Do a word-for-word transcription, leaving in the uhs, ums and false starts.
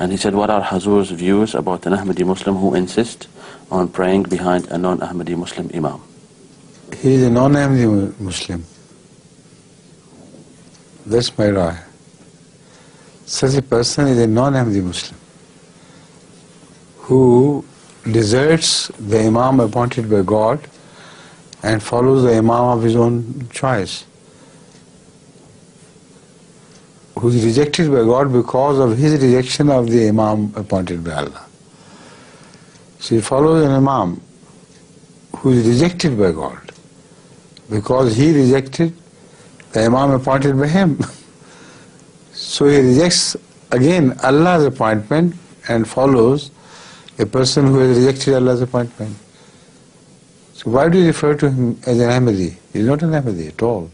And he said, what are Hazur's views about an Ahmadi Muslim who insists on praying behind a non-Ahmadi Muslim Imam? He is a non-Ahmadi Muslim. That's my raya. Such a person is a non-Ahmadi Muslim who deserts the Imam appointed by God and follows the Imam of his own choice, who is rejected by God because of his rejection of the Imam appointed by Allah. So he follows an Imam who is rejected by God because he rejected the Imam appointed by him. So he rejects again Allah's appointment and follows a person who has rejected Allah's appointment. So why do you refer to him as an Ahmadi? He is not an Ahmadi at all.